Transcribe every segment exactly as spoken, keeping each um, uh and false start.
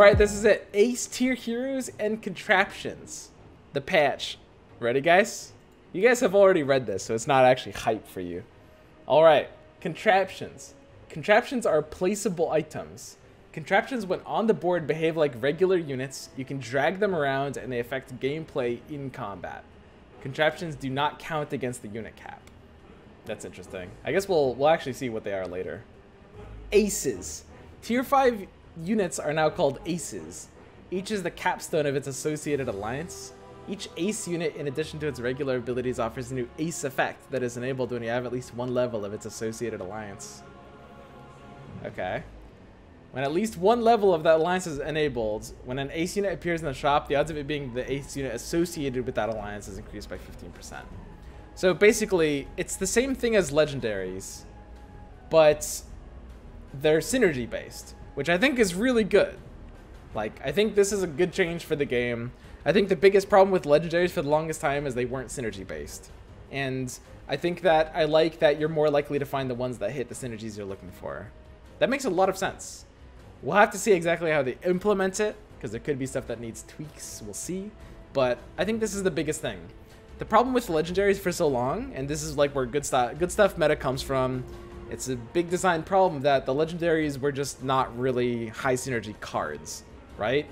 Alright, this is it. Ace Tier Heroes and Contraptions. The patch. Ready, guys? You guys have already read this, so it's not actually hype for you. Alright, Contraptions. Contraptions are placeable items. Contraptions, when on the board, behave like regular units. You can drag them around, and they affect gameplay in combat. Contraptions do not count against the unit cap. That's interesting. I guess we'll, we'll actually see what they are later. Aces. Tier five units are now called aces. Each is the capstone of its associated alliance. Each ace unit, in addition to its regular abilities, offers a new ace effect that is enabled when you have at least one level of its associated alliance. Okay. When at least one level of that alliance is enabled, when an ace unit appears in the shop, the odds of it being the ace unit associated with that alliance is increased by fifteen percent. So basically, it's the same thing as legendaries, but they're synergy based, which I think is really good. Like, I think this is a good change for the game. I think the biggest problem with legendaries for the longest time is they weren't synergy based. And I think that I like that you're more likely to find the ones that hit the synergies you're looking for. That makes a lot of sense. We'll have to see exactly how they implement it, because there could be stuff that needs tweaks, we'll see. But I think this is the biggest thing. The problem with legendaries for so long, and this is like where good, st good stuff meta comes from, it's a big design problem that the legendaries were just not really high synergy cards, right?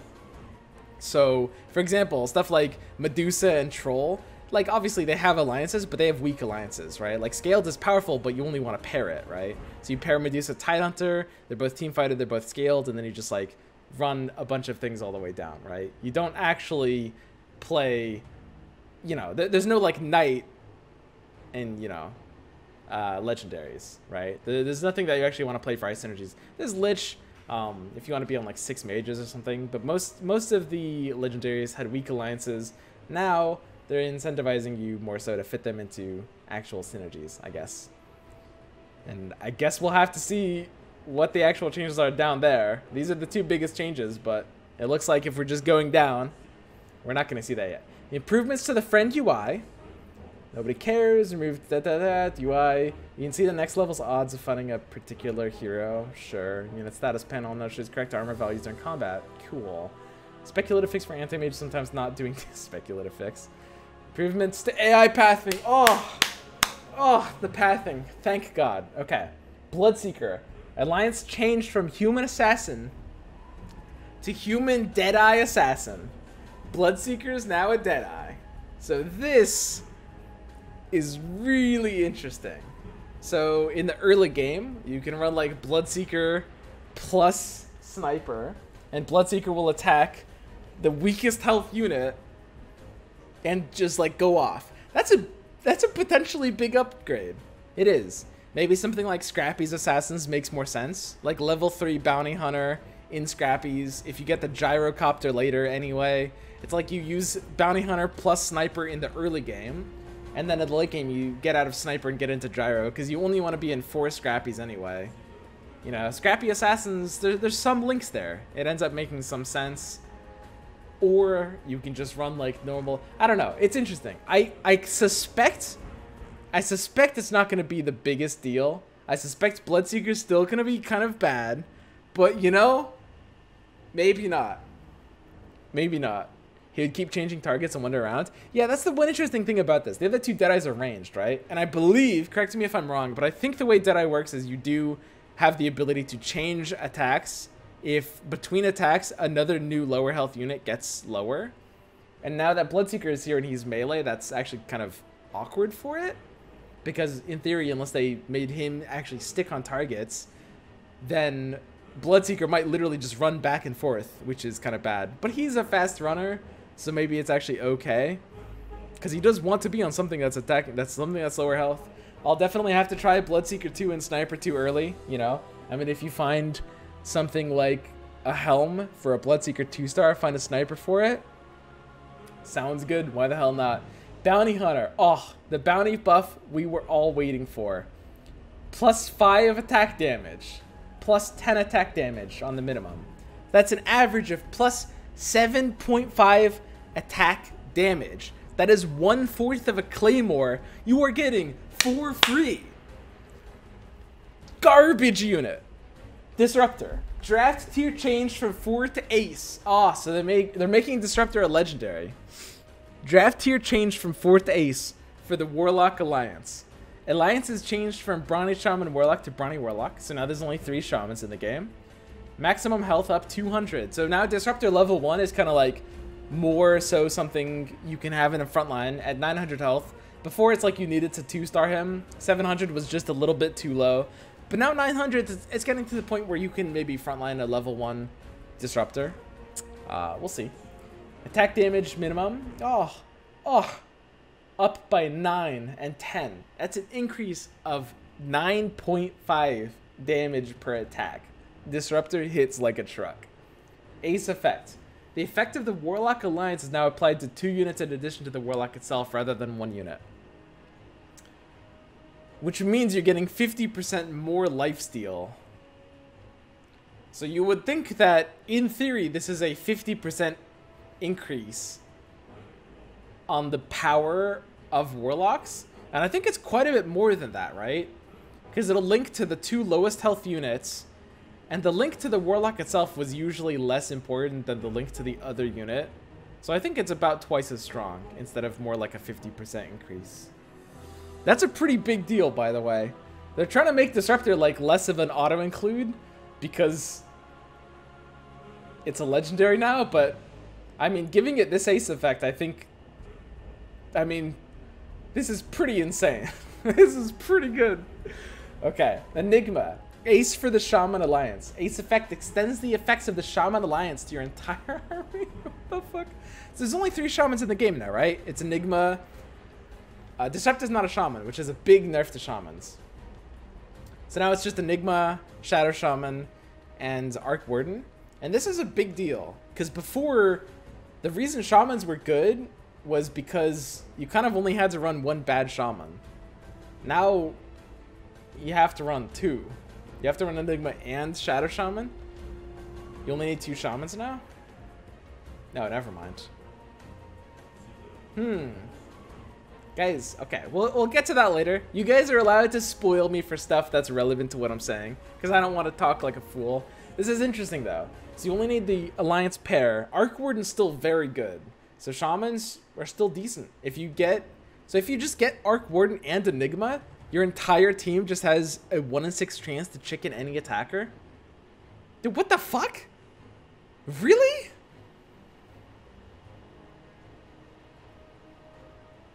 So, for example, stuff like Medusa and Troll, like obviously they have alliances, but they have weak alliances, right? Like Scaled is powerful, but you only want to pair it, right? So you pair Medusa, Tidehunter, they're both team fighter, they're both Scaled, and then you just like run a bunch of things all the way down, right? You don't actually play, you know, th there's no like knight and, you know, uh, legendaries, right? Th there's nothing that you actually want to play for high synergies. There's Lich, um, if you want to be on like six mages or something, but most, most of the legendaries had weak alliances. Now, they're incentivizing you more so to fit them into actual synergies, I guess. And I guess we'll have to see what the actual changes are down there. These are the two biggest changes, but it looks like if we're just going down, we're not going to see that yet. Improvements to the friend U I. Nobody cares. Remove that, that, that, U I. You can see the next level's odds of finding a particular hero. Sure. Unit status panel notices correct armor values during combat. Cool. Speculative fix for anti-mage sometimes not doing speculative fix. Improvements to A I pathing. Oh, oh, the pathing. Thank God. Okay. Bloodseeker. Alliance changed from human assassin to human Deadeye assassin. Bloodseeker is now a Deadeye. So this is really interesting. So in the early game, you can run like Bloodseeker plus Sniper, and Bloodseeker will attack the weakest health unit and just like go off. That's a that's a potentially big upgrade. It is. Maybe something like Scrappy's Assassins makes more sense. Like level three Bounty Hunter in Scrappy's. If you get the Gyrocopter later anyway, it's like you use Bounty Hunter plus Sniper in the early game, and then in the late game you get out of Sniper and get into Gyro, because you only want to be in four Scrappy's anyway. You know, Scrappy Assassins, there, there's some links there. It ends up making some sense. Or you can just run like normal. I don't know. It's interesting. I, I suspect I suspect it's not going to be the biggest deal. I suspect Bloodseeker's still going to be kind of bad. But, you know, maybe not. Maybe not. He would keep changing targets and wander around. Yeah, that's the one interesting thing about this. The other two Deadeyes are ranged, right? And I believe, correct me if I'm wrong, but I think the way Deadeye works is you do have the ability to change attacks if between attacks another new lower health unit gets lower. And now that Bloodseeker is here and he's melee, that's actually kind of awkward for it, because in theory, unless they made him actually stick on targets, then Bloodseeker might literally just run back and forth, which is kind of bad. But he's a fast runner, so maybe it's actually okay, because he does want to be on something that's attacking, that's something that's lower health. I'll definitely have to try Bloodseeker two and Sniper two early, you know? I mean, if you find something like a helm for a Bloodseeker two star, find a Sniper for it. Sounds good. Why the hell not? Bounty Hunter. Oh, the bounty buff we were all waiting for. Plus five attack damage. Plus ten attack damage on the minimum. That's an average of plus seven point five attack damage. That is one-fourth of a claymore you are getting for free. Garbage unit. Disruptor. Draft tier changed from four to ace. Ah, oh, so they make they're making Disruptor a legendary. Draft tier changed from four to ace for the Warlock Alliance. Alliance has changed from Brawny Shaman Warlock to Brawny Warlock, so now there's only three Shamans in the game. Maximum health up two hundred. So now Disruptor level one is kind of like more so something you can have in a frontline at nine hundred health. Before it's like you needed to two-star him. seven hundred was just a little bit too low. But now nine hundred, it's getting to the point where you can maybe frontline a level one Disruptor. Uh, we'll see. Attack damage minimum. Oh, oh, up by nine and ten. That's an increase of nine point five damage per attack. Disruptor hits like a truck. Ace effect. The effect of the Warlock Alliance is now applied to two units in addition to the Warlock itself rather than one unit. Which means you're getting fifty percent more lifesteal. So you would think that, in theory, this is a fifty percent increase on the power of Warlocks. And I think it's quite a bit more than that, right? Because it'll link to the two lowest health units. And the link to the Warlock itself was usually less important than the link to the other unit. So I think it's about twice as strong, instead of more like a fifty percent increase. That's a pretty big deal, by the way. They're trying to make Disruptor like less of an auto-include, because it's a legendary now, but I mean, giving it this ace effect, I think... I mean, this is pretty insane. This is pretty good. Okay, Enigma. Ace for the Shaman Alliance. Ace effect extends the effects of the Shaman Alliance to your entire army. What the fuck? So there's only three Shamans in the game now, right? It's Enigma. Uh, Disruptor's not a Shaman, which is a big nerf to Shamans. So now it's just Enigma, Shadow Shaman, and Arc Warden. And this is a big deal. Because before, the reason Shamans were good was because you kind of only had to run one bad Shaman. Now, you have to run two. You have to run Enigma and Shadow Shaman? You only need two Shamans now? No, never mind. Hmm. Guys, okay, we'll, we'll get to that later. You guys are allowed to spoil me for stuff that's relevant to what I'm saying, because I don't want to talk like a fool. This is interesting, though. So you only need the Alliance pair. Arc Warden's still very good. So Shamans are still decent. If you get... So if you just get Arc Warden and Enigma, your entire team just has a one in six chance to chicken any attacker? Dude, what the fuck? Really?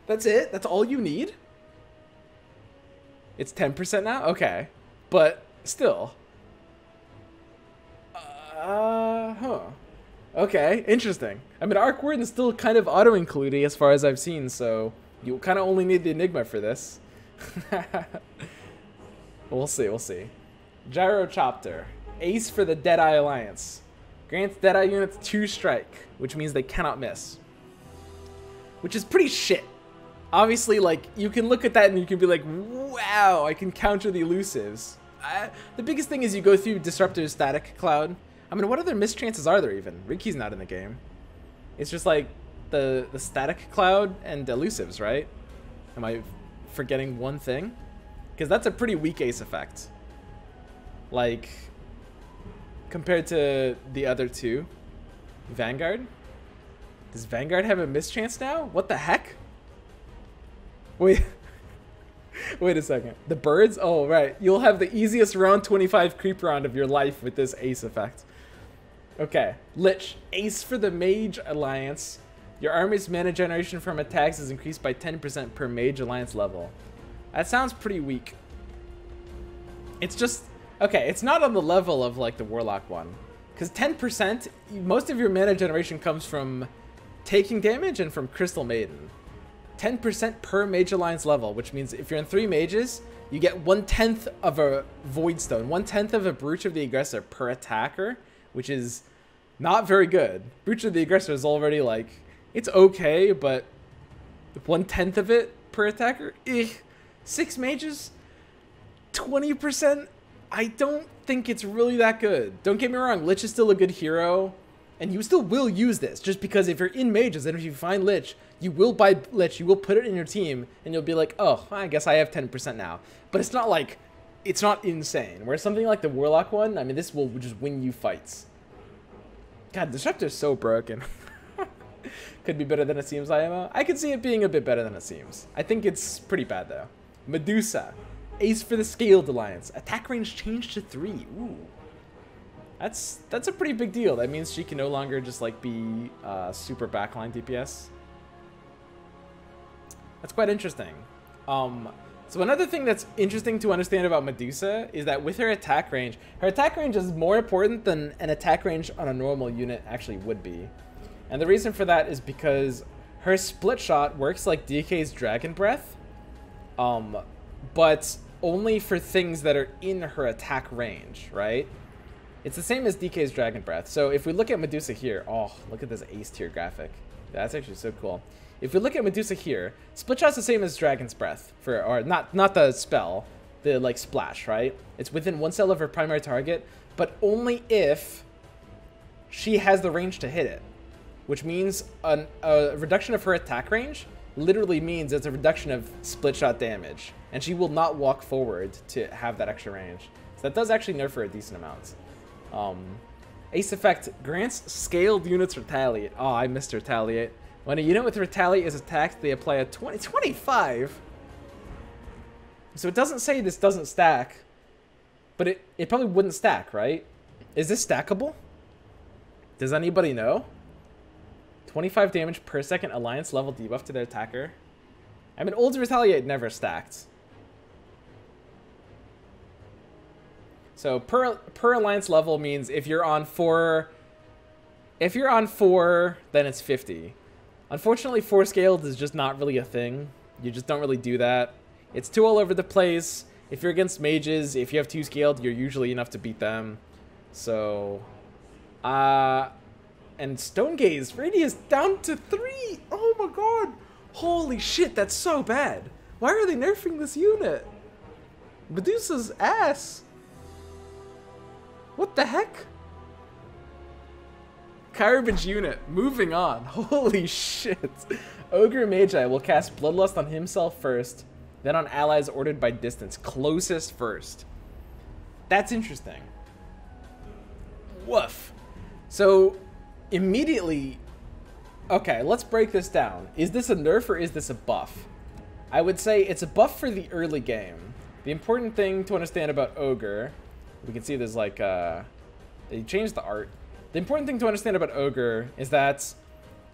That's it? That's all you need? It's ten percent now? Okay. But still. Uh, huh. Okay, interesting. I mean, Arc Warden's still kind of auto-including as far as I've seen, so you kind of only need the Enigma for this. We'll see, we'll see. Gyrocopter. Ace for the Deadeye Alliance. Grants Deadeye units two strike, which means they cannot miss. Which is pretty shit. Obviously, like, you can look at that and you can be like, wow, I can counter the elusives. I, the biggest thing is you go through Disruptor's static cloud. I mean, what other mischances are there even? Riki's not in the game. It's just like the, the static cloud and elusives, right? Am I... forgetting one thing? Because that's a pretty weak ace effect, like compared to the other two. Vanguard. Does Vanguard have a mischance now? What the heck? Wait. Wait a second. The birds? Oh right. You'll have the easiest round twenty-five creep round of your life with this ace effect. Okay. Lich. Ace for the Mage Alliance. Your army's mana generation from attacks is increased by ten percent per Mage Alliance level. That sounds pretty weak. It's just... Okay, it's not on the level of, like, the Warlock one. Because ten percent, most of your mana generation comes from taking damage and from Crystal Maiden. ten percent per Mage Alliance level, which means if you're in three mages, you get one-tenth of a Voidstone, one-tenth of a Brooch of the Aggressor per attacker, which is not very good. Brooch of the Aggressor is already, like... It's okay, but one-tenth of it per attacker? Eh. Six mages? twenty percent? I don't think it's really that good. Don't get me wrong, Lich is still a good hero, and you still will use this, just because if you're in mages and if you find Lich, you will buy Lich, you will put it in your team, and you'll be like, oh, I guess I have ten percent now. But it's not like it's not insane. Where something like the Warlock one, I mean, this will just win you fights. God, Disruptor's so broken. Could be better than it seems, I M O. I could see it being a bit better than it seems. I think it's pretty bad, though. Medusa. Ace for the Scaled Alliance. Attack range changed to three. Ooh. That's, that's a pretty big deal. That means she can no longer just, like, be uh, super backline D P S. That's quite interesting. Um... So another thing that's interesting to understand about Medusa is that with her attack range, her attack range is more important than an attack range on a normal unit actually would be. And the reason for that is because her split shot works like D K's Dragon Breath, um, but only for things that are in her attack range, right? It's the same as D K's Dragon Breath. So if we look at Medusa here, oh, look at this Ace tier graphic. That's actually so cool. If we look at Medusa here, split shot's the same as Dragon's Breath, for or not not the spell, the like splash, right? It's within one cell of her primary target, but only if she has the range to hit it, which means an, a reduction of her attack range literally means it's a reduction of split shot damage, and she will not walk forward to have that extra range. So that does actually nerf her a decent amount. Um, Ace effect grants scaled units retaliate. Oh, I missed retaliate. When a unit with Retaliate is attacked, they apply a twenty, twenty-five. So it doesn't say this doesn't stack, but it, it probably wouldn't stack, right? Is this stackable? Does anybody know? twenty-five damage per second Alliance level debuff to their attacker. I mean, old Retaliate never stacked. So per, per Alliance level means if you're on four, if you're on four, then it's fifty. Unfortunately, four scaled is just not really a thing. You just don't really do that. It's too all over the place. If you're against mages, if you have two scaled, you're usually enough to beat them. So, uh, and Stone Gaze radius down to three. Oh my god! Holy shit, that's so bad. Why are they nerfing this unit? Medusa's ass. What the heck? Garbage unit. Moving on. Holy shit. Ogre Magi will cast Bloodlust on himself first, then on allies ordered by distance. Closest first. That's interesting. Woof. So, immediately... Okay, let's break this down. Is this a nerf or is this a buff? I would say it's a buff for the early game. The important thing to understand about Ogre... We can see there's like... Uh, they changed the art. The important thing to understand about Ogre is that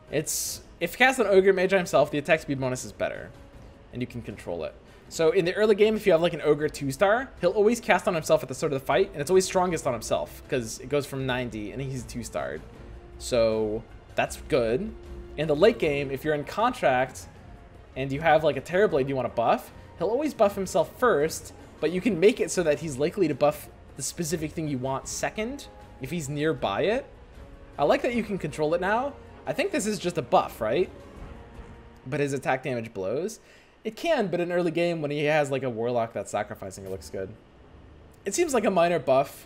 it's if cast an Ogre Magi himself, the attack speed bonus is better, and you can control it. So in the early game, if you have like an Ogre two star, he'll always cast on himself at the start of the fight, and it's always strongest on himself, because it goes from ninety, and he's two starred. So that's good. In the late game, if you're in Contract, and you have like a Terrorblade you want to buff, he'll always buff himself first, but you can make it so that he's likely to buff the specific thing you want second, if he's nearby it. I like that you can control it now. I think this is just a buff, right? But his attack damage blows. It can, but in early game when he has like a Warlock that's sacrificing, it looks good. It seems like a minor buff.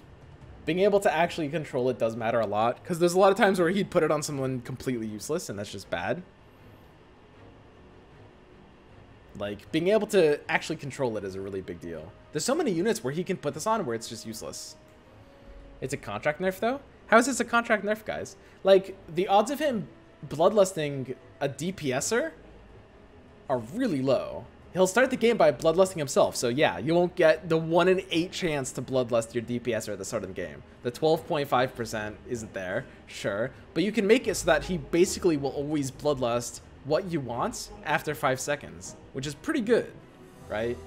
Being able to actually control it does matter a lot, because there's a lot of times where he'd put it on someone completely useless, and that's just bad. Like, being able to actually control it is a really big deal. There's so many units where he can put this on where it's just useless. It's a contract nerf, though? How is this a contract nerf, guys? Like, the odds of him bloodlusting a D P S er are really low. He'll start the game by bloodlusting himself, so yeah, you won't get the one in eight chance to bloodlust your D P S er at the start of the game. The twelve point five percent isn't there, sure, but you can make it so that he basically will always bloodlust what you want after five seconds, which is pretty good, right?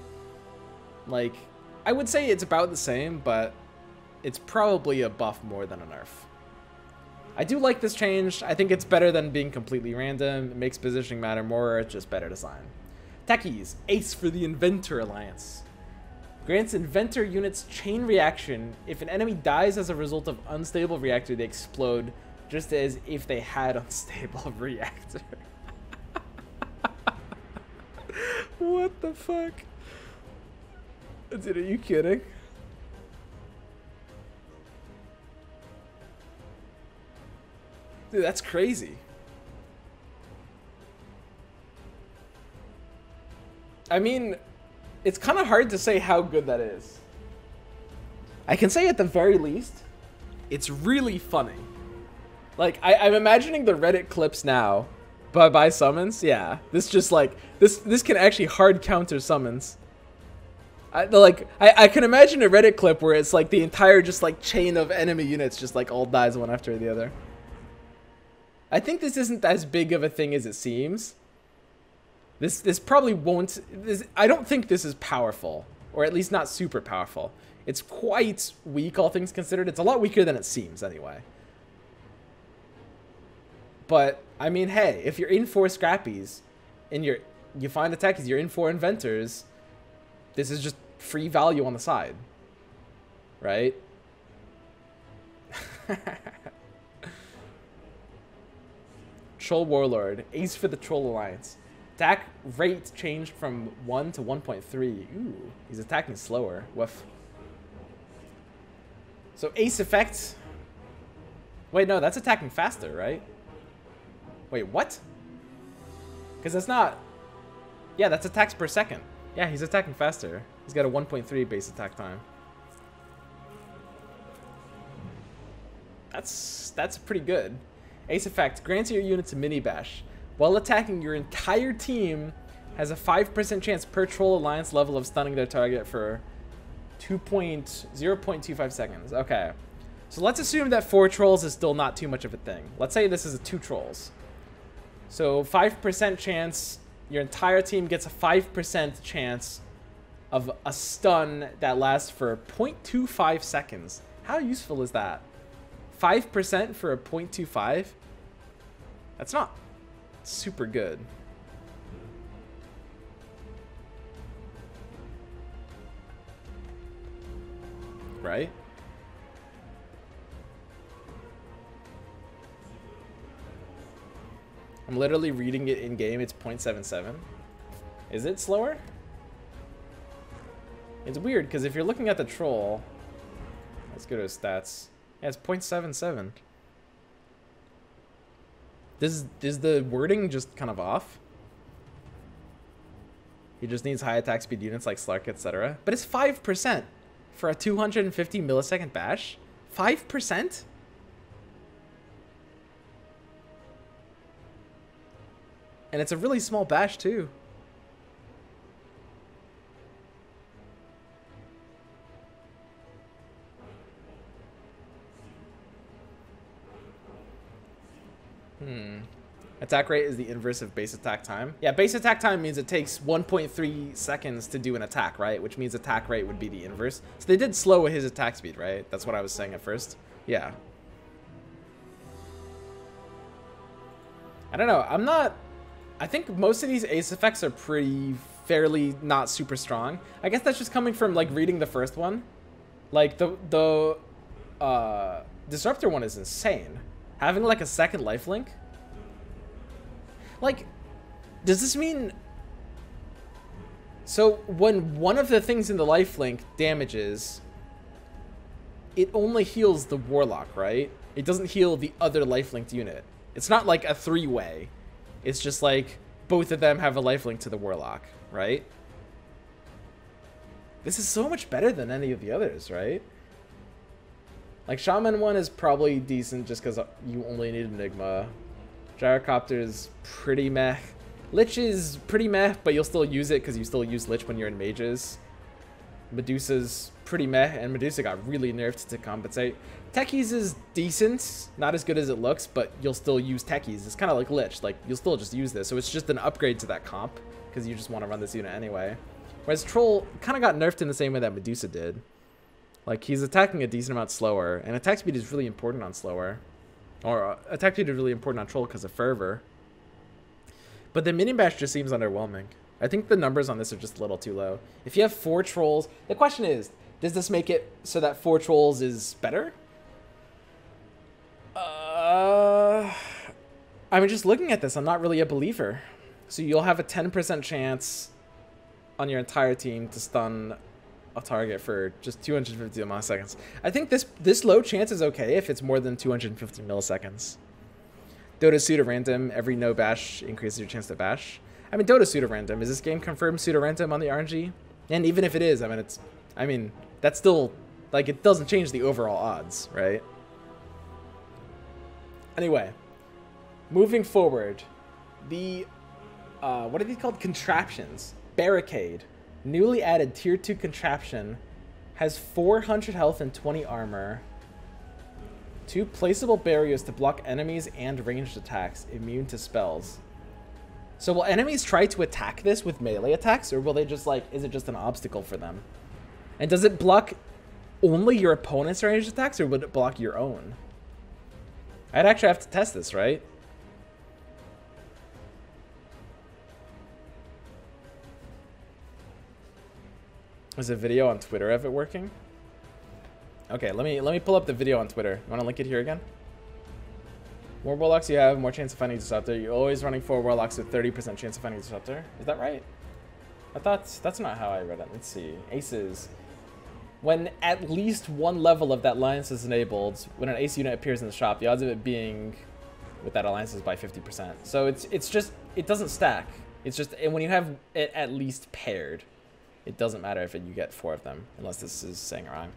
Like, I would say it's about the same, but... it's probably a buff more than a nerf. I do like this change. I think it's better than being completely random. It makes positioning matter more. It's just better design. Techies, Ace for the Inventor Alliance. Grants Inventor units chain reaction. If an enemy dies as a result of unstable reactor, they explode just as if they had unstable reactor. What the fuck? Dude, are you kidding? Dude, that's crazy. I mean, it's kind of hard to say how good that is. I can say at the very least, it's really funny. Like, I, I'm imagining the Reddit clips now, but by summons, yeah. This just, like, this this can actually hard counter summons. I, like, I, I can imagine a Reddit clip where it's, like, the entire just, like, chain of enemy units just, like, all dies one after the other. I think this isn't as big of a thing as it seems. This, this probably won't... This, I don't think this is powerful, or at least not super powerful. It's quite weak, all things considered. It's a lot weaker than it seems, anyway. But, I mean, hey, if you're in for Scrappies, and you're, you find the Techies, you're in for Inventors, this is just free value on the side. Right? Troll Warlord. Ace for the Troll Alliance. Attack rate changed from one to one point three. Ooh, he's attacking slower. Woof. So Ace effect... Wait, no, that's attacking faster, right? Wait, what? Because that's not... Yeah, that's attacks per second. Yeah, he's attacking faster. He's got a one point three base attack time. That's that's pretty good. Ace effect. Grants your units a mini bash. While attacking, your entire team has a five percent chance per Troll Alliance level of stunning their target for two point zero point two five seconds. Okay. So let's assume that four trolls is still not too much of a thing. Let's say this is a two trolls. So five percent chance... Your entire team gets a five percent chance of a stun that lasts for zero point two five seconds. How useful is that? five percent for a zero point two five? That's not super good. Right? I'm literally reading it in-game. It's zero point seven seven. Is it slower? It's weird, because if you're looking at the troll... Let's go to his stats. Yeah, it's zero point seven seven. This, is the wording just kind of off? He just needs high attack speed units like Slark, et cetera. But it's five percent for a two hundred fifty millisecond bash? five percent? And it's a really small bash, too. Hmm. Attack rate is the inverse of base attack time. Yeah, base attack time means it takes one point three seconds to do an attack, right? Which means attack rate would be the inverse. So they did slow his attack speed, right? That's what I was saying at first. Yeah. I don't know. I'm not... I think most of these Ace effects are pretty fairly not super strong. I guess that's just coming from, like, reading the first one. Like, the, the uh, Disruptor one is insane. Having, like, a second lifelink? Like, does this mean... So, when one of the things in the lifelink damages, it only heals the Warlock, right? It doesn't heal the other lifelinked unit. It's not, like, a three-way. It's just like, both of them have a lifelink to the Warlock, right? This is so much better than any of the others, right? Like, Shaman one is probably decent just because you only need Enigma. Gyrocopter is pretty meh. Lich is pretty meh, but you'll still use it because you still use Lich when you're in Mages. Medusa's pretty meh, and Medusa got really nerfed to compensate. Techies is decent, not as good as it looks, but you'll still use Techies. It's kind of like Lich, like, you'll still just use this. So it's just an upgrade to that comp, because you just want to run this unit anyway. Whereas Troll kind of got nerfed in the same way that Medusa did. Like, he's attacking a decent amount slower, and attack speed is really important on slower. Or, uh, attack speed is really important on Troll because of Fervor. But the mini-bash just seems underwhelming. I think the numbers on this are just a little too low. If you have four trolls, the question is, does this make it so that four trolls is better? Uh, I mean, just looking at this, I'm not really a believer. So you'll have a ten percent chance on your entire team to stun a target for just two hundred fifty milliseconds. I think this this low chance is okay if it's more than two hundred fifty milliseconds. Dota pseudo random, every no bash increases your chance to bash. I mean, Dota pseudo-random. Is this game confirmed pseudo-random on the R N G? And even if it is, I mean, it's... I mean, that's still Like, it doesn't change the overall odds, right? Anyway, moving forward, the, uh, what are these called? Contraptions. Barricade, newly added tier two contraption, has four hundred health and twenty armor. Two placeable barriers to block enemies and ranged attacks, immune to spells. So will enemies try to attack this with melee attacks, or will they just, like, is it just an obstacle for them? And does it block only your opponent's ranged attacks, or would it block your own? I'd actually have to test this, right? There's a video on Twitter of it working. Okay, let me let me pull up the video on Twitter. You want to link it here again? More warlocks you have, more chance of finding Disruptor. You're always running four warlocks with thirty percent chance of finding Disruptor. Is that right? I thought that's not how I read it. Let's see. Aces. When at least one level of that alliance is enabled, when an ace unit appears in the shop, the odds of it being with that alliance is by fifty percent. So it's it's just, it doesn't stack. It's just, and when you have it at least paired, it doesn't matter if it, you get four of them, unless this is saying wrong.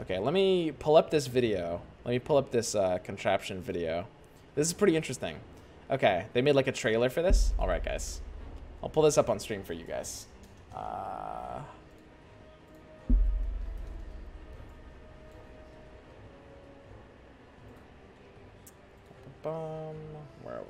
Okay, let me pull up this video. Let me pull up this uh, contraption video. This is pretty interesting. Okay, they made like a trailer for this. All right, guys. I'll pull this up on stream for you guys. Uh... Um, where are we?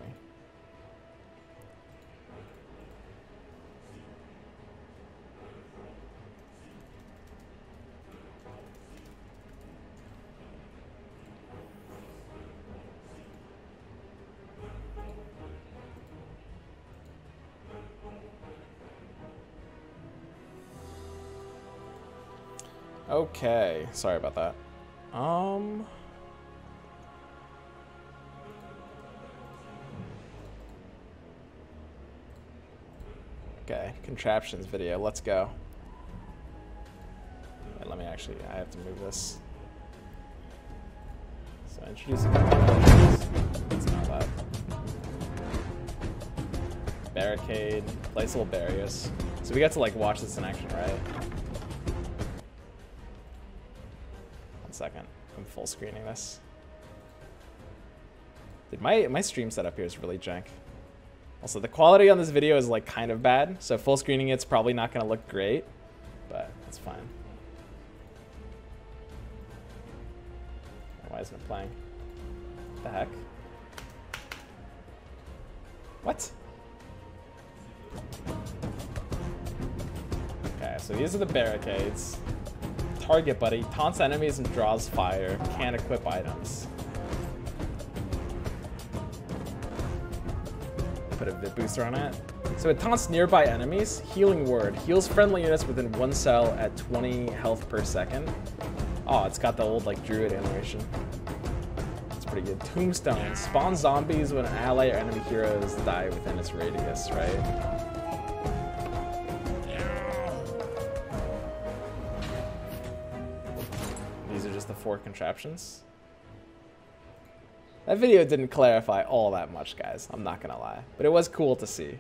Okay, sorry about that. Um... Okay, contraptions video, let's go. Wait, let me actually, I have to move this. So introducing contraptions. It's not that. Barricade, placeable barriers. So we got to like watch this in action, right? One second, I'm full screening this. Dude, my, my stream setup here is really jank. Also, the quality on this video is like kind of bad, so full screening it's probably not going to look great, but it's fine. Why isn't it playing? What the heck? What? Okay, so these are the barricades. Target Buddy taunts enemies and draws fire. Can't equip items. Put a bit booster on it. So it taunts nearby enemies. Healing Ward heals friendly units within one cell at twenty health per second. Oh, it's got the old like druid animation. It's pretty good. Tombstone spawns zombies when an ally or enemy heroes die within its radius, right? These are just the four contraptions. That video didn't clarify all that much, guys. I'm not gonna lie. But it was cool to see.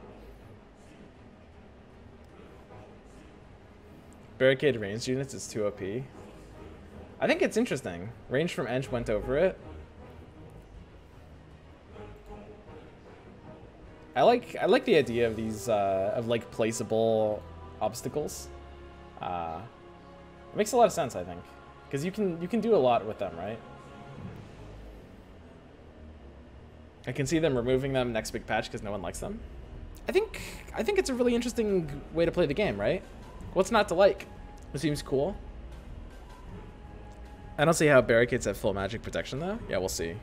Barricade ranged units is too O P. I think it's interesting. Range from Ench went over it. I like I like the idea of these uh, of like placeable obstacles. Uh, it makes a lot of sense, I think, because you can you can do a lot with them, right? I can see them removing them next big patch because no one likes them. I think I think it's a really interesting way to play the game, right? What's not to like? It seems cool. I don't see how barricades have full magic protection though. Yeah, we'll see.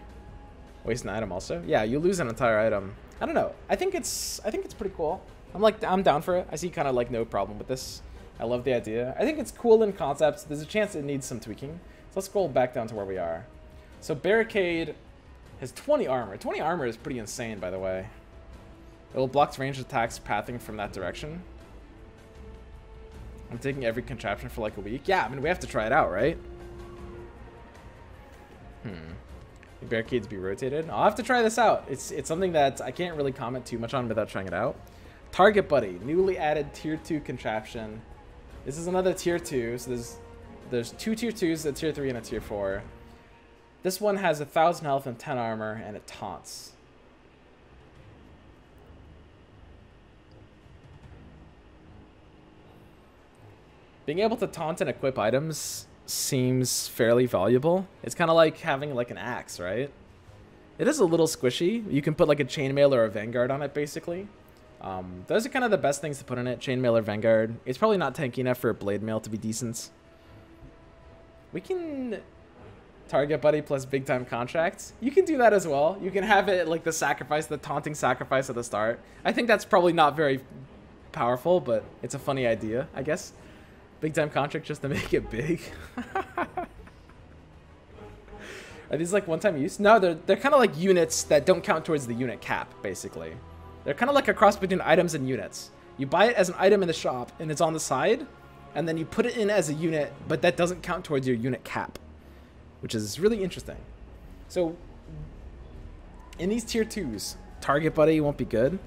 Waste an item also. Yeah, you lose an entire item. I don't know. I think it's I think it's pretty cool. I'm like I'm down for it. I see kind of like no problem with this. I love the idea. I think it's cool in concepts. There's a chance it needs some tweaking. So let's scroll back down to where we are. So barricade has twenty armor. twenty armor is pretty insane, by the way. It will block ranged attacks pathing from that direction. I'm taking every contraption for like a week. Yeah, I mean, we have to try it out, right? Hmm. The barricades be rotated. I'll have to try this out. It's, it's something that I can't really comment too much on without trying it out. Target Buddy, newly added tier two contraption. This is another tier two, so there's There's two tier twos, a tier three, and a tier four. This one has a thousand health and ten armor, and it taunts. Being able to taunt and equip items seems fairly valuable. It's kind of like having like an axe, right? It is a little squishy. You can put like a chainmail or a vanguard on it, basically. Um, those are kind of the best things to put in it, chainmail or vanguard. It's probably not tanky enough for a blade mail to be decent. We can target buddy plus big time contracts. You can do that as well. You can have it like the sacrifice, the taunting sacrifice at the start. I think that's probably not very powerful, but it's a funny idea, I guess. Big time contract just to make it big. Are these like one-time use? No, they're, they're kind of like units that don't count towards the unit cap, basically. They're kind of like a cross between items and units. You buy it as an item in the shop, and it's on the side, and then you put it in as a unit, but that doesn't count towards your unit cap, which is really interesting. So, in these tier twos, Target Buddy won't be good.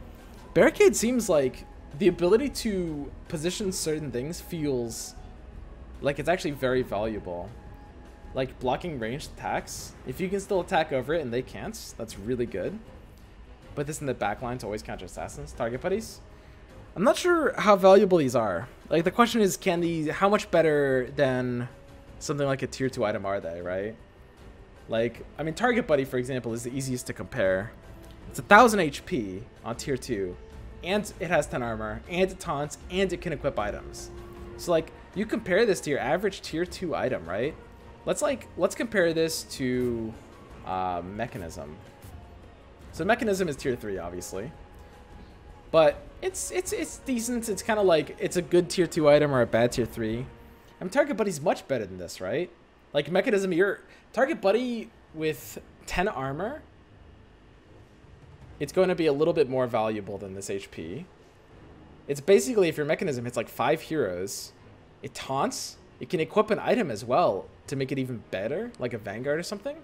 Barricade seems like... the ability to position certain things feels like it's actually very valuable. Like blocking ranged attacks. If you can still attack over it and they can't, that's really good. Put this in the back line to always counter assassins, target buddies. I'm not sure how valuable these are. Like the question is, can these, how much better than something like a tier two item are they, right? Like, I mean, target buddy, for example, is the easiest to compare. It's a thousand H P on tier two. And it has ten armor, and it taunts, and it can equip items. So like, you compare this to your average tier two item, right? Let's like, let's compare this to uh, Mechanism. So Mechanism is tier three, obviously. But it's it's it's decent. It's kind of like, it's a good tier two item or a bad tier three. I mean, Target Buddy's much better than this, right? Like Mechanism, your Target Buddy with ten armor, it's going to be a little bit more valuable than this H P. It's basically, if your mechanism hits like five heroes, it taunts, it can equip an item as well to make it even better, like a Vanguard or something.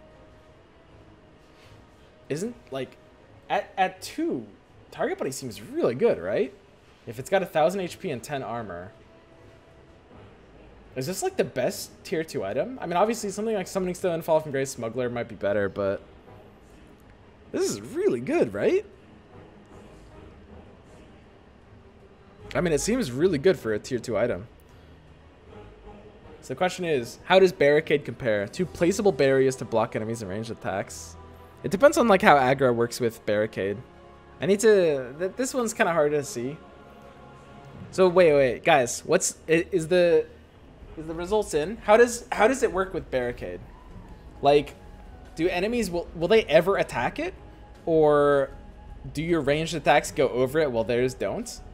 Isn't, like, at, at two, Target Buddy seems really good, right? If it's got a thousand H P and ten armor. Is this like the best tier two item? I mean, obviously something like Summoning Stone and Fall from Grace Smuggler might be better, but... this is really good, right? I mean, it seems really good for a tier two item. So the question is, how does Barricade compare? Two placeable barriers to block enemies and ranged attacks. It depends on like how aggro works with Barricade. I need to... Th this one's kind of hard to see. So wait, wait, guys. What's... Is the... Is the results in? How does... How does it work with Barricade? Like... Do enemies, will, will they ever attack it? Or do your ranged attacks go over it while theirs don't? Some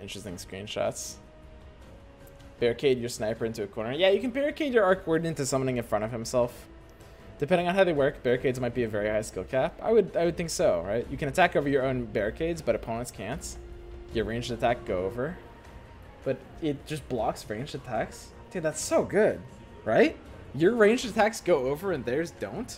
interesting screenshots. Barricade your sniper into a corner. Yeah, you can barricade your Arc Warden into summoning in front of himself. Depending on how they work, barricades might be a very high skill cap. I would I would think so, right? You can attack over your own barricades, but opponents can't. Your ranged attack go over. But it just blocks ranged attacks. Dude, that's so good, right? Your ranged attacks go over and theirs don't.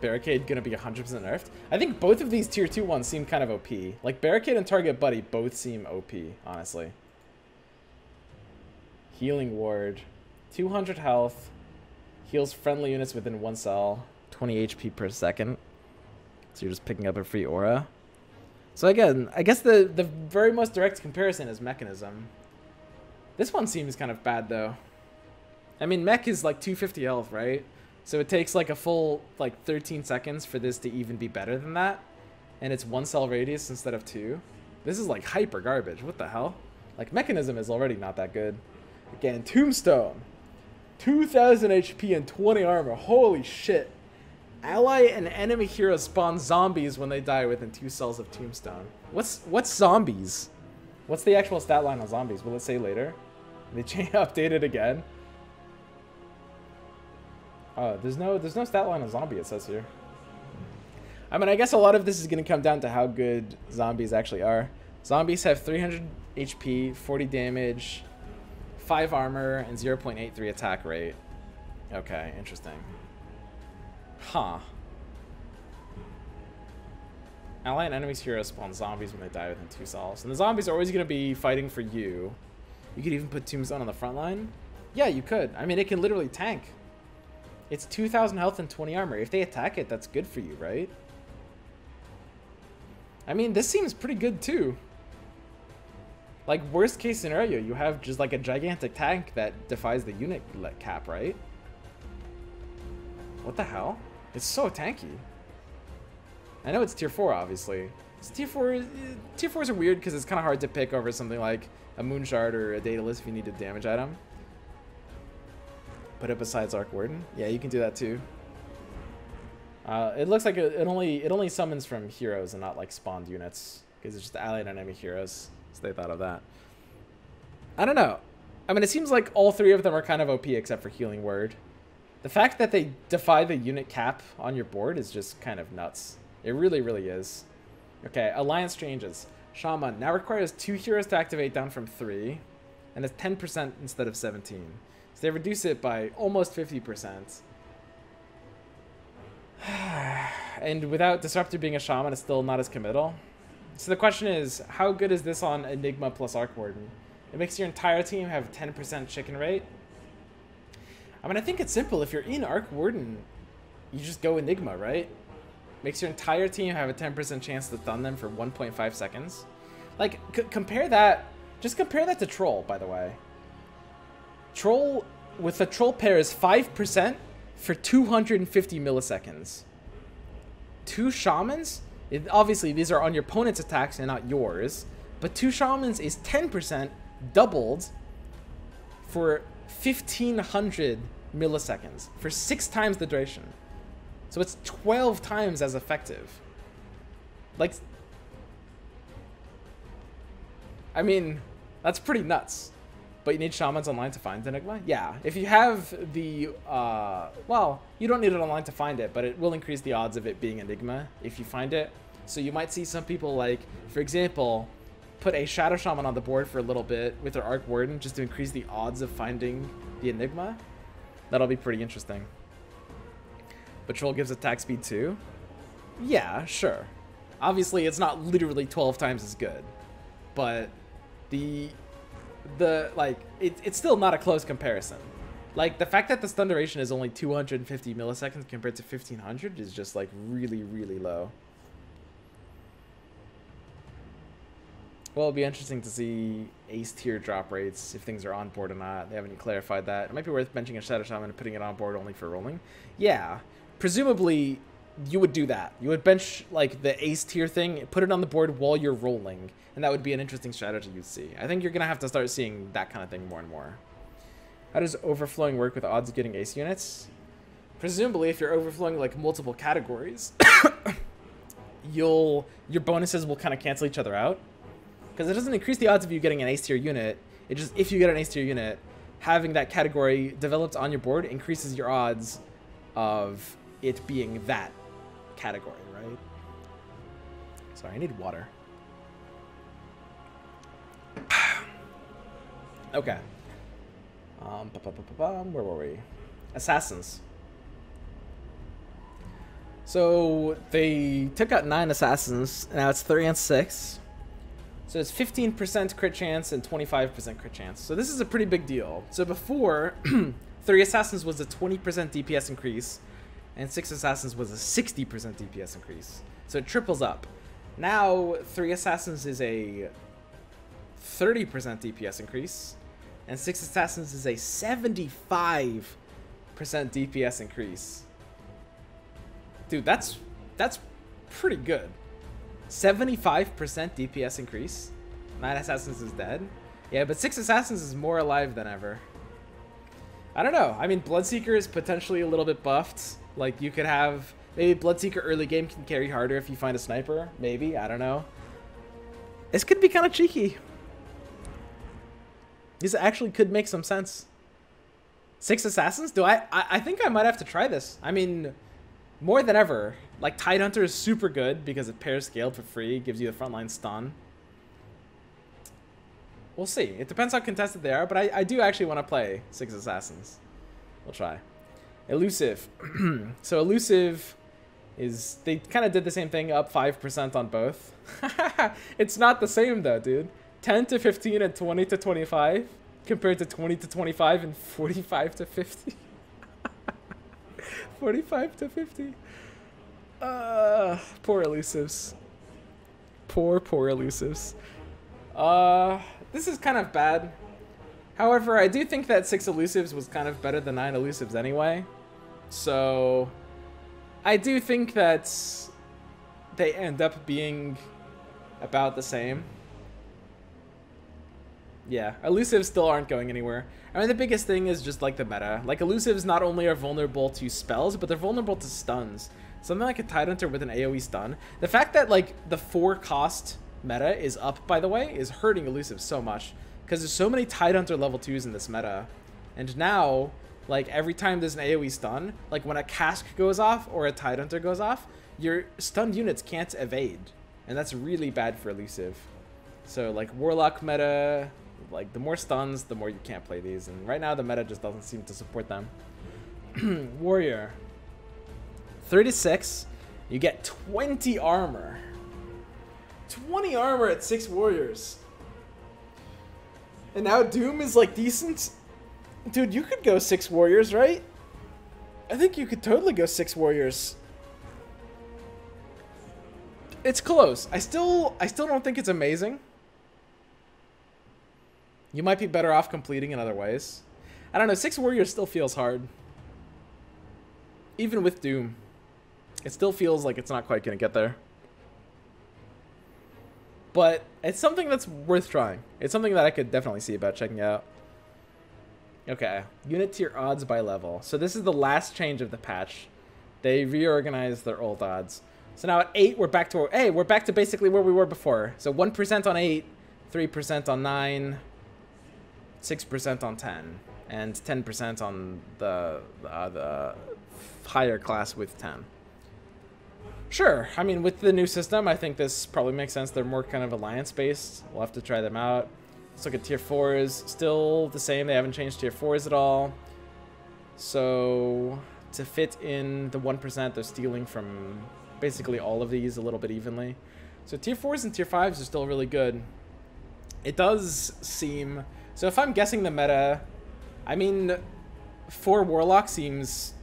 Barricade gonna be one hundred percent nerfed. I think both of these tier two ones seem kind of O P. Like Barricade and Target Buddy both seem O P, honestly. Healing Ward, two hundred health, heals friendly units within one cell, twenty H P per second. So you're just picking up a free aura. So again, I guess the, the very most direct comparison is Mechanism. This one seems kind of bad though. I mean, Mech is like two hundred fifty health, right? So it takes like a full like thirteen seconds for this to even be better than that. And it's one cell radius instead of two. This is like hyper garbage. What the hell? Like Mechanism is already not that good. Again, Tombstone, two thousand H P and twenty armor. Holy shit. Ally and enemy heroes spawn zombies when they die within two cells of Tombstone. What's what's zombies? What's the actual stat line on zombies? Will it say later? They update it again. Oh, there's no there's no stat line on zombie, it says here. I mean, I guess a lot of this is going to come down to how good zombies actually are. Zombies have three hundred H P, forty damage... five armor and zero point eight three attack rate. Okay, interesting. Huh. Ally and enemy's hero spawn zombies when they die within two solves. And the zombies are always going to be fighting for you. You could even put Tombstone on the front line. Yeah, you could. I mean, it can literally tank. It's two thousand health and twenty armor. If they attack it, that's good for you, right? I mean, this seems pretty good, too. Like, worst case scenario, you have just, like, a gigantic tank that defies the unit cap, right? What the hell? It's so tanky. I know it's tier four, obviously. So tier fours are weird because it's kind of hard to pick over something like a Moonshard or a Daedalus if you need a damage item. Put it besides Arc Warden. Yeah, you can do that, too. Uh, it looks like it, it only it only summons from heroes and not, like, spawned units. Because it's just allied enemy heroes. So they thought of that. I don't know. I mean, it seems like all three of them are kind of O P except for Healing Word. The fact that they defy the unit cap on your board is just kind of nuts. It really, really is. Okay, alliance changes. Shaman now requires two heroes to activate down from three. And it's ten percent instead of seventeen. So they reduce it by almost fifty percent. And without Disruptor being a Shaman, it's still not as committal. So the question is, how good is this on Enigma plus Arc Warden? It makes your entire team have a ten percent chicken rate. I mean, I think it's simple. If you're in Arc Warden, you just go Enigma, right? Makes your entire team have a ten percent chance to stun them for one point five seconds. Like, c compare that... Just compare that to Troll, by the way. Troll, with the Troll pair, is five percent for two hundred fifty milliseconds. Two Shamans? It, obviously, these are on your opponent's attacks and not yours. But two Shamans is ten percent doubled for fifteen hundred milliseconds. For six times the duration. So it's twelve times as effective. Like, I mean, that's pretty nuts. But you need Shamans online to find Enigma? Yeah. If you have the, uh, well, you don't need it online to find it, but it will increase the odds of it being Enigma if you find it. So you might see some people, like, for example, put a Shadow Shaman on the board for a little bit with their Arc Warden just to increase the odds of finding the Enigma. That'll be pretty interesting. But Troll gives attack speed too? Yeah, sure. Obviously, it's not literally twelve times as good. But the, the like, it, it's still not a close comparison. Like, the fact that the stun duration is only two hundred fifty milliseconds compared to fifteen hundred is just, like, really, really low. Well, it'll be interesting to see Ace tier drop rates, if things are on board or not. They haven't clarified that. It might be worth benching a Shadow Shaman and putting it on board only for rolling. Yeah, presumably you would do that. You would bench, like, the Ace tier thing, put it on the board while you're rolling, and that would be an interesting strategy you'd see. I think you're going to have to start seeing that kind of thing more and more. How does overflowing work with the odds of getting Ace units? Presumably, if you're overflowing, like, multiple categories, you'll your bonuses will kind of cancel each other out. Because it doesn't increase the odds of you getting an Ace tier unit. It just, if you get an Ace tier unit, having that category developed on your board increases your odds of it being that category, right? Sorry, I need water. Okay. Um, ba-ba-ba-ba-bum, where were we? Assassins. So they took out nine assassins. Now it's three and six. So it's fifteen percent crit chance and twenty-five percent crit chance. So this is a pretty big deal. So before, three assassins was a twenty percent D P S increase, and six assassins was a sixty percent D P S increase. So it triples up. Now, three assassins is a thirty percent D P S increase, and six assassins is a seventy-five percent D P S increase. Dude, that's that's pretty good. seventy-five percent D P S increase. nine assassins is dead. Yeah, but six assassins is more alive than ever. I don't know. I mean, Bloodseeker is potentially a little bit buffed. Like, you could have... Maybe Bloodseeker early game can carry harder if you find a sniper. Maybe. I don't know. This could be kind of cheeky. This actually could make some sense. Six assassins? Do I, I... I think I might have to try this. I mean... More than ever, like, Tidehunter is super good because it pairs Scaled for free, gives you the frontline stun. We'll see. It depends how contested they are, but I, I do actually want to play six Assassins. We'll try. Elusive. So Elusive is... They kind of did the same thing, up five percent on both. It's not the same, though, dude. ten to fifteen and twenty to twenty-five compared to twenty to twenty-five and forty-five to fifty. forty-five to fifty. Uh, poor Elusives. Poor, poor Elusives. Uh, this is kind of bad. However, I do think that six Elusives was kind of better than nine Elusives anyway. So, I do think that they end up being about the same. Yeah, Elusives still aren't going anywhere. I mean, the biggest thing is just like the meta. Like, Elusives not only are vulnerable to spells, but they're vulnerable to stuns. Something like a Tidehunter with an AoE stun. The fact that, like, the four cost meta is up, by the way, is hurting Elusive so much. Because there's so many Tidehunter level twos in this meta. And now, like, every time there's an AoE stun, like, when a Cask goes off or a Tidehunter goes off, your stunned units can't evade. And that's really bad for Elusive. So, like, Warlock meta, like, the more stuns, the more you can't play these. And right now, the meta just doesn't seem to support them. Warrior. thirty-six. You get twenty armor. twenty armor at six warriors. And now Doom is like decent. Dude, you could go six warriors, right? I think you could totally go six warriors. It's close. I still I still don't think it's amazing. You might be better off completing in other ways. I don't know, six warriors still feels hard. Even with Doom. It still feels like it's not quite gonna get there. But it's something that's worth trying. It's something that I could definitely see about checking out. Okay. Unit tier odds by level. So this is the last change of the patch. They reorganized their old odds. So now at eight, we're back to... Hey, we're back to basically where we were before. So one percent on eight, three percent on nine, six percent on ten, and ten percent on the, uh, the higher class with ten. Sure. I mean, with the new system, I think this probably makes sense. They're more kind of alliance-based. We'll have to try them out. Let's look at tier fours. Still the same. They haven't changed tier fours at all. So to fit in the one percent, they're stealing from basically all of these a little bit evenly. So tier fours and tier fives are still really good. It does seem... So if I'm guessing the meta, I mean, four Warlock seems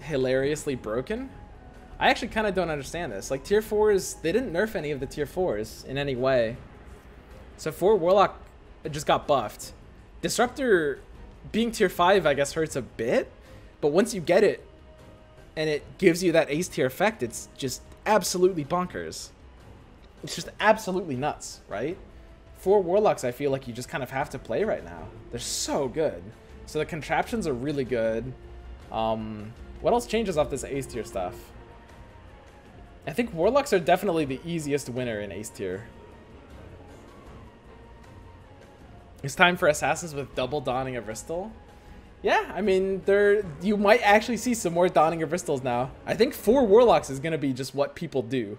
hilariously broken. I actually kind of don't understand this. Like, tier fours, they didn't nerf any of the tier fours in any way. So four Warlock just got buffed. Disruptor being tier five, I guess, hurts a bit. But once you get it, and it gives you that ace tier effect, it's just absolutely bonkers. It's just absolutely nuts, right? Four Warlocks, I feel like you just kind of have to play right now. They're so good. So the Contraptions are really good. Um, what else changes off this ace tier stuff? I think Warlocks are definitely the easiest winner in Ace tier. It's time for Assassins with double Dawning of Rystal. Yeah, I mean, there you might actually see some more Dawning of Rystals now. I think four Warlocks is going to be just what people do.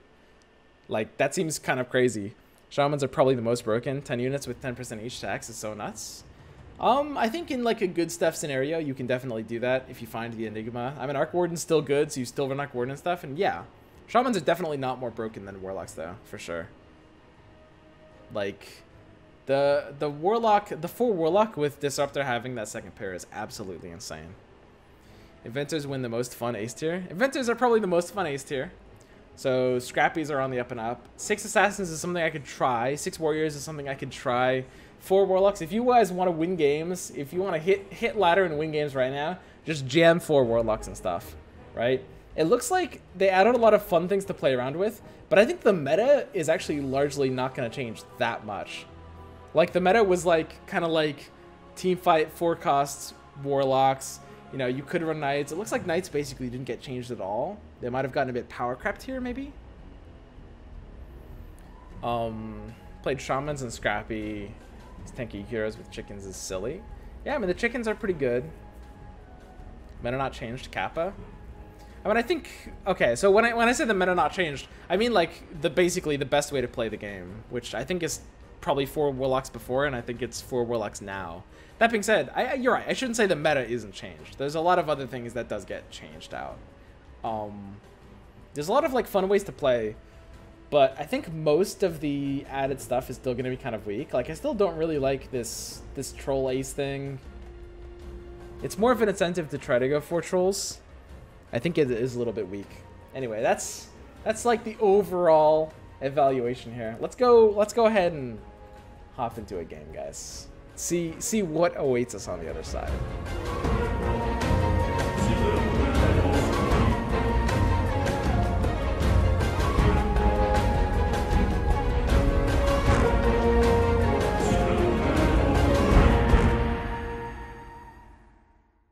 Like, that seems kind of crazy. Shamans are probably the most broken. ten units with ten percent each tax is so nuts. Um, I think in, like, a good stuff scenario, you can definitely do that if you find the Enigma. I mean, Arc Warden's still good, so you still run Arc Warden and stuff, and yeah. Shamans are definitely not more broken than Warlocks, though, for sure. Like, the the Warlock, the four Warlock with Disruptor having that second pair is absolutely insane. Inventors win the most fun ace tier. Inventors are probably the most fun ace tier. So, Scrappies are on the up and up. Six Assassins is something I could try. Six Warriors is something I could try. Four Warlocks, if you guys want to win games, if you want to hit, hit ladder and win games right now, just jam four Warlocks and stuff, right? It looks like they added a lot of fun things to play around with, but I think the meta is actually largely not going to change that much. Like, the meta was like kind of like teamfight, four costs, Warlocks, you know, you could run Knights. It looks like Knights basically didn't get changed at all. They might have gotten a bit power crapped here, maybe. Um, played Shamans and Scrappy. These tanky heroes with chickens is silly. Yeah, I mean, the chickens are pretty good. Meta not changed, Kappa. I mean, I think, okay, so when I when I say the meta not changed, I mean, like, the basically the best way to play the game, which I think is probably four Warlocks before, and I think it's four Warlocks now. That being said, I, you're right. I shouldn't say the meta isn't changed. There's a lot of other things that does get changed out. Um, there's a lot of like fun ways to play, but I think most of the added stuff is still going to be kind of weak. Like I still don't really like this this troll ace thing. It's more of an incentive to try to go for trolls. I think it is a little bit weak. Anyway, that's that's like the overall evaluation here. Let's go. Let's go ahead and hop into a game, guys. See, see what awaits us on the other side.